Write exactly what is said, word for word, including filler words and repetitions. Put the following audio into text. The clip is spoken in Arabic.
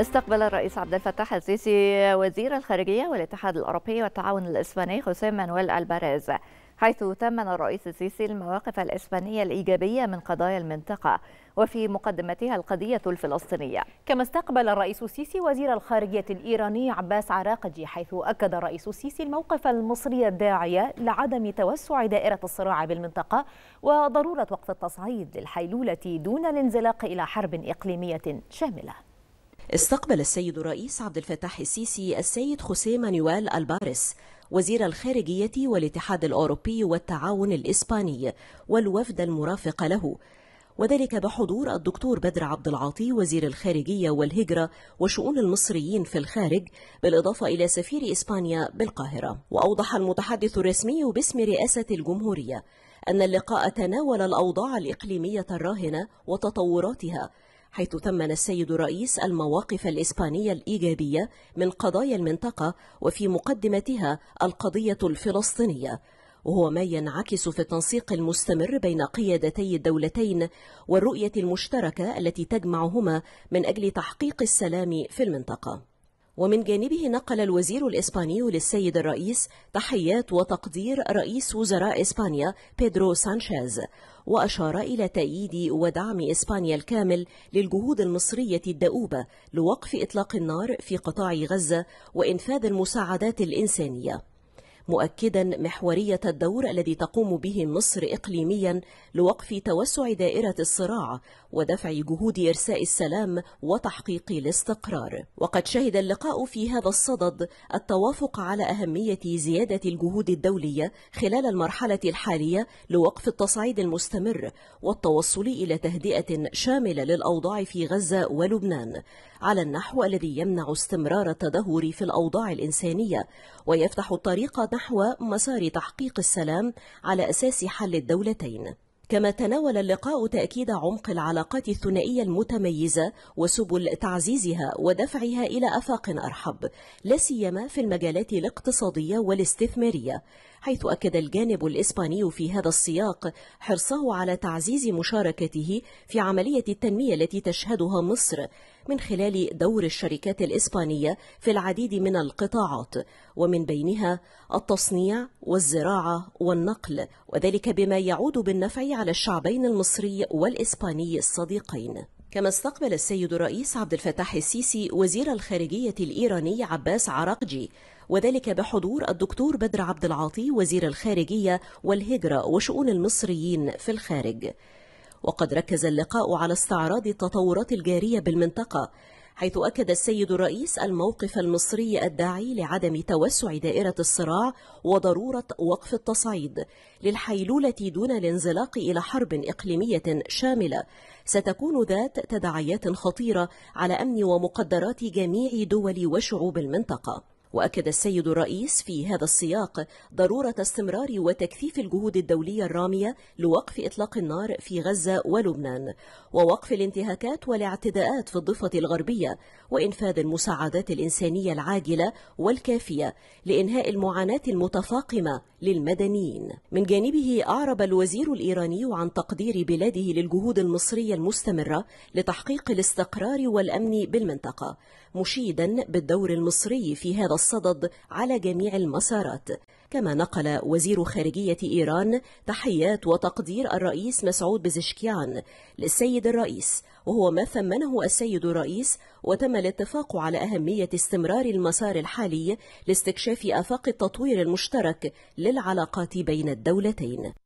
استقبل الرئيس عبد الفتاح السيسي وزير الخارجية والاتحاد الأوروبي والتعاون الإسباني خوسيه مانويل ألباريس، حيث ثمن الرئيس السيسي المواقف الإسبانية الإيجابية من قضايا المنطقة وفي مقدمتها القضية الفلسطينية. كما استقبل الرئيس السيسي وزير الخارجية الإيراني عباس عراقجي، حيث أكد الرئيس السيسي الموقف المصري الداعية لعدم توسع دائرة الصراع بالمنطقة وضرورة وقف التصعيد للحيلولة دون الانزلاق إلى حرب إقليمية شاملة. استقبل السيد الرئيس عبد الفتاح السيسي السيد خوسيه مانويل ألباريس وزير الخارجية والاتحاد الأوروبي والتعاون الإسباني والوفد المرافق له، وذلك بحضور الدكتور بدر عبد العاطي وزير الخارجية والهجرة وشؤون المصريين في الخارج، بالإضافة إلى سفير إسبانيا بالقاهرة. وأوضح المتحدث الرسمي باسم رئاسة الجمهورية أن اللقاء تناول الأوضاع الإقليمية الراهنة وتطوراتها، حيث ثمن السيد الرئيس المواقف الإسبانية الإيجابية من قضايا المنطقة وفي مقدمتها القضية الفلسطينية، وهو ما ينعكس في التنسيق المستمر بين قيادتي الدولتين والرؤية المشتركة التي تجمعهما من أجل تحقيق السلام في المنطقة. ومن جانبه نقل الوزير الإسباني للسيد الرئيس تحيات وتقدير رئيس وزراء إسبانيا بيدرو سانشيز، وأشار إلى تأييد ودعم إسبانيا الكامل للجهود المصرية الدؤوبة لوقف إطلاق النار في قطاع غزة وإنفاذ المساعدات الإنسانية، مؤكدا محورية الدور الذي تقوم به مصر إقليميا لوقف توسع دائرة الصراع ودفع جهود إرساء السلام وتحقيق الاستقرار. وقد شهد اللقاء في هذا الصدد التوافق على أهمية زيادة الجهود الدولية خلال المرحلة الحالية لوقف التصعيد المستمر والتوصل إلى تهدئة شاملة للأوضاع في غزة ولبنان على النحو الذي يمنع استمرار التدهور في الأوضاع الإنسانية ويفتح الطريق نحو مسار تحقيق السلام على أساس حل الدولتين. كما تناول اللقاء تأكيد عمق العلاقات الثنائية المتميزة وسبل تعزيزها ودفعها إلى آفاق أرحب، لا سيما في المجالات الاقتصادية والاستثمارية، حيث أكد الجانب الإسباني في هذا السياق حرصه على تعزيز مشاركته في عملية التنمية التي تشهدها مصر من خلال دور الشركات الإسبانية في العديد من القطاعات، ومن بينها التصنيع والزراعة والنقل، وذلك بما يعود بالنفع على الشعبين المصري والإسباني الصديقين. كما استقبل السيد الرئيس عبد الفتاح السيسي وزير الخارجية الإيراني عباس عراقجي، وذلك بحضور الدكتور بدر عبد العاطي وزير الخارجية والهجرة وشؤون المصريين في الخارج. وقد ركز اللقاء على استعراض التطورات الجارية بالمنطقة، حيث أكد السيد الرئيس الموقف المصري الداعي لعدم توسع دائرة الصراع وضرورة وقف التصعيد للحيلولة دون الانزلاق إلى حرب إقليمية شاملة ستكون ذات تداعيات خطيرة على أمن ومقدرات جميع دول وشعوب المنطقة. وأكد السيد الرئيس في هذا السياق ضرورة استمرار وتكثيف الجهود الدولية الرامية لوقف إطلاق النار في غزة ولبنان ووقف الانتهاكات والاعتداءات في الضفة الغربية وإنفاذ المساعدات الإنسانية العاجلة والكافية لإنهاء المعاناة المتفاقمة للمدنيين. من جانبه أعرب الوزير الإيراني عن تقدير بلاده للجهود المصرية المستمرة لتحقيق الاستقرار والأمن بالمنطقة، مشيدا بالدور المصري في هذا الصدد على جميع المسارات. كما نقل وزير خارجية إيران تحيات وتقدير الرئيس مسعود بزشكيان للسيد الرئيس، وهو ما ثمنه السيد الرئيس، وتم الاتفاق على أهمية استمرار المسار الحالي لاستكشاف آفاق التطوير المشترك للعلاقات بين الدولتين.